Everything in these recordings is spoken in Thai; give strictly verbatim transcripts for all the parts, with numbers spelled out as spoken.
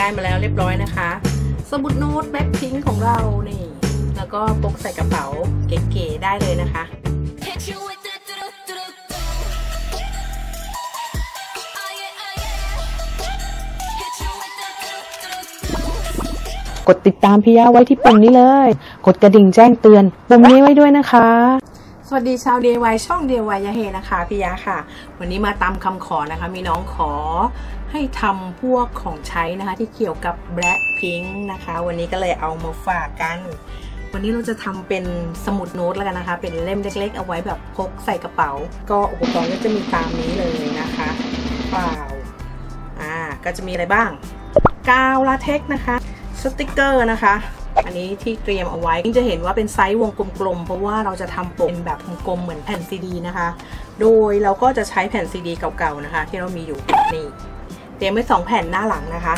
ได้มาแล้วเรียบร้อยนะคะสมุดโน้ต แบล็คพิงค์ ของเรานี่แล้วก็พกใส่กระเป๋าเก๋ๆได้เลยนะคะกดติดตามพี่ย่าไว้ที่ปุ่มนี้เลยกดกระดิ่งแจ้งเตือนปุ่มนี้ไว้ด้วยนะคะสวัสดีชาว ดี ไอ วาย ช่อง ดี ไอ วาย ยะเฮนะคะพี่ยาค่ะวันนี้มาตามคำขอนะคะมีน้องขอให้ทำพวกของใช้นะคะที่เกี่ยวกับ แบล็คพิงค์ นะคะวันนี้ก็เลยเอามาฝากกันวันนี้เราจะทำเป็นสมุดโน้ตแล้วกันนะคะเป็นเล่มเล็กๆเอาไว้แบบพกใส่กระเป๋าก็อุปกรณ์ก็จะมีตามนี้เลยนะคะเปล่าอ่าก็จะมีอะไรบ้างกาวลาเท็กซ์นะคะสติกเกอร์นะคะอันนี้ที่เตรียมเอาไว้จะเห็นว่าเป็นไซส์วงกลมๆเพราะว่าเราจะทำปกเป็นแบบกลมๆเหมือนแผ่นซีดีนะคะโดยเราก็จะใช้แผ่นซีดีเก่าๆนะคะที่เรามีอยู่นี่เตรียมไว้สองแผ่นหน้าหลังนะคะ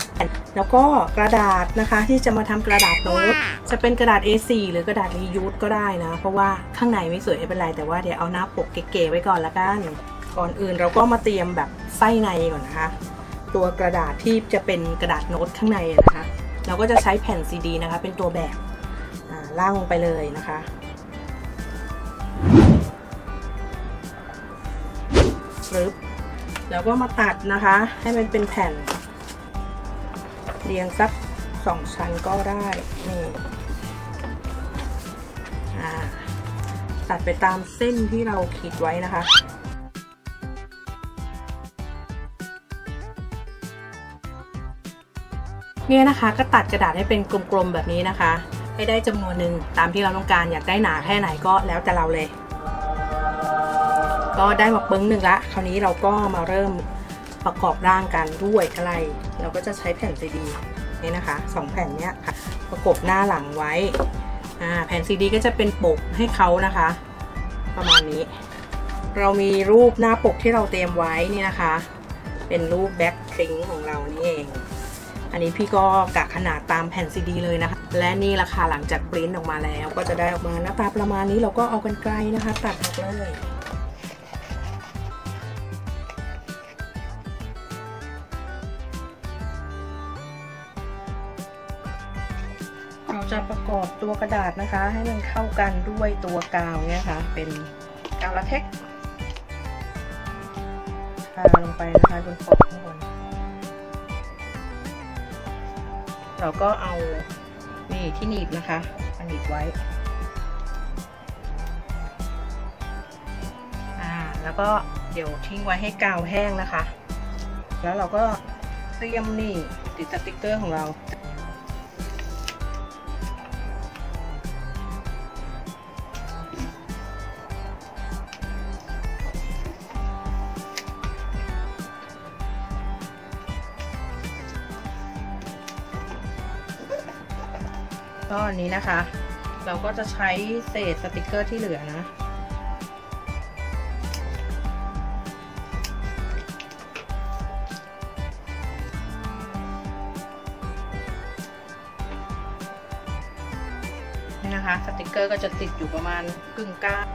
แล้วก็กระดาษนะคะที่จะมาทำกระดาษโน้ตจะเป็นกระดาษ เอ สี่ หรือกระดาษรียูสก็ได้นะเพราะว่าข้างในไม่สวยไม่เป็นไรแต่ว่าเดี๋ยวเอาหน้าปกเก๋ๆไว้ก่อนละกันก่อนอื่นเราก็มาเตรียมแบบไส้ในก่อนนะคะตัวกระดาษที่จะเป็นกระดาษโน้ตข้างในนะคะเราก็จะใช้แผ่นซีดีนะคะเป็นตัวแบบล่างลงไปเลยนะคะปึ๊บแล้วก็มาตัดนะคะให้มันเป็นแผ่นเรียงสักสองชั้นก็ได้นี่ตัดไปตามเส้นที่เราขีดไว้นะคะเนี่ยนะคะก็ตัดกระดาษให้เป็นกลมๆแบบนี้นะคะให้ได้จำนวนหนึ่งตามที่เราต้องการอยากได้หนาแค่ไหนก็แล้วแต่เราเลยก็ได้มาปึ้งหนึ่งละคราวนี้เราก็มาเริ่มประกอบร่างกันด้วยอะไรเราก็จะใช้แผ่นซีดีนี่นะคะสองแผ่นเนี้ยค่ะประกบหน้าหลังไว้อ่าแผ่นซีดีก็จะเป็นปกให้เขานะคะประมาณนี้เรามีรูปหน้าปกที่เราเตรียมไว้นี่นะคะเป็นรูปแบล็คพิงค์ของเรานี่เองอันนี้พี่ก็กะขนาดตามแผ่นซีดีเลยนะคะและนี่ราคาหลังจากปริ้นออกมาแล้วก็จะได้ออกมาหน้าตาประมาณนี้เราก็เอากรรไกรนะคะตัดออกเลยเราจะประกอบตัวกระดาษนะคะให้มันเข้ากันด้วยตัวกาวเนี่ยค่ะเป็นกาวลาเท็กซ์ทาลงไปนะคะบนขอบข้างบนเราก็เอานี่ที่หนีบนะคะมาหนีบไว้อ่าแล้วก็เดี๋ยวทิ้งไว้ให้กาวแห้งนะคะแล้วเราก็เตรียมนี่ติดสติกเกอร์ของเราก็อันนี้นะคะเราก็จะใช้เศษสติกเกอร์ที่เหลือนะนี่นะคะสติกเกอร์ก็จะติดอยู่ประมาณกึ่งกลาง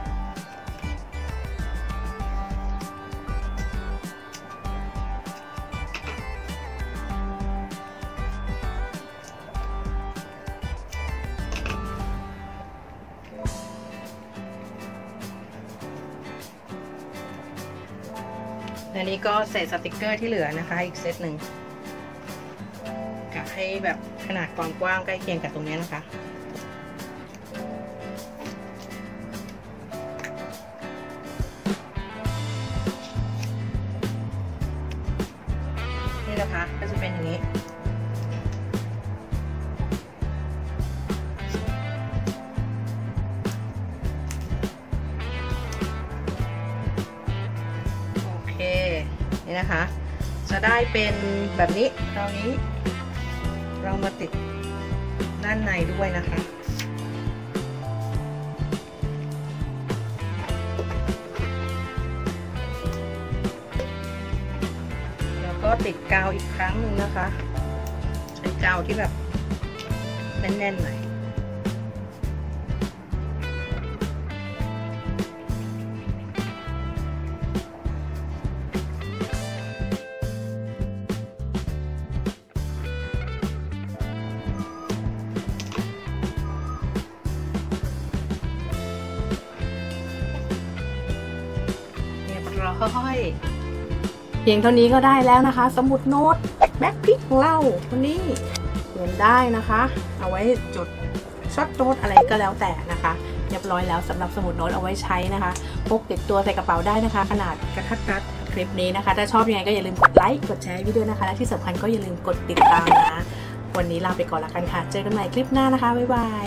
อันนี้ก็เศษสติกเกอร์ที่เหลือนะคะอีกเซตหนึ่งกะให้แบบขนาดความกว้างใกล้เคียงกับตรงนี้นะคะนี่นะคะก็จะเป็นอย่างนี้นะคะจะได้เป็นแบบนี้ตอนนี้เรามาติดด้านในด้วยนะคะแล้วก็ติดกาวอีกครั้งหนึ่งนะคะใช้กาวที่แบบแน่นๆหน่อย ร้อยเพียงเท่านี้ก็ได้แล้วนะคะสมุดโน้ตแบล็คพิงค์ของเราคนนี้เขียนได้นะคะเอาไว้จดช็อตโน้ตอะไรก็แล้วแต่นะคะเรียบร้อยแล้วสำหรับสมุดโน้ตเอาไว้ใช้นะคะพกติดตัวใส่กระเป๋าได้นะคะขนาดกระทัดรัดคลิปนี้นะคะถ้าชอบยังไงก็อย่าลืมกดไลค์กดแชร์วิดีโอนะคะและที่สำคัญก็อย่าลืมกดติดตามนะวันนี้ลาไปก่อนละกันค่ะเจอกันใหม่คลิปหน้านะคะบ๊ายบาย